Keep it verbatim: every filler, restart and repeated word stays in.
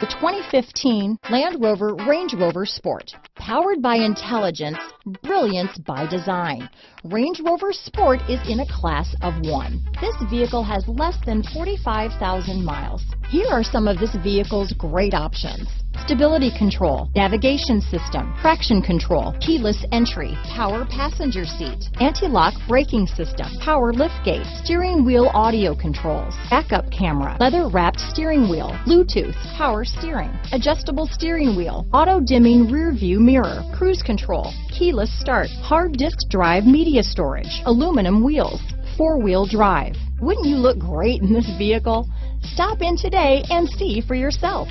The twenty fifteen Land Rover Range Rover Sport. Powered by intelligence, brilliance by design. Range Rover Sport is in a class of one. This vehicle has less than forty-five thousand miles. Here are some of this vehicle's great options. Stability control, navigation system, traction control, keyless entry, power passenger seat, anti-lock braking system, power liftgate, steering wheel audio controls, backup camera, leather-wrapped steering wheel, Bluetooth, power steering, adjustable steering wheel, auto-dimming rear view mirror, cruise control, keyless start, hard disk drive media storage, aluminum wheels, four-wheel drive. Wouldn't you look great in this vehicle? Stop in today and see for yourself.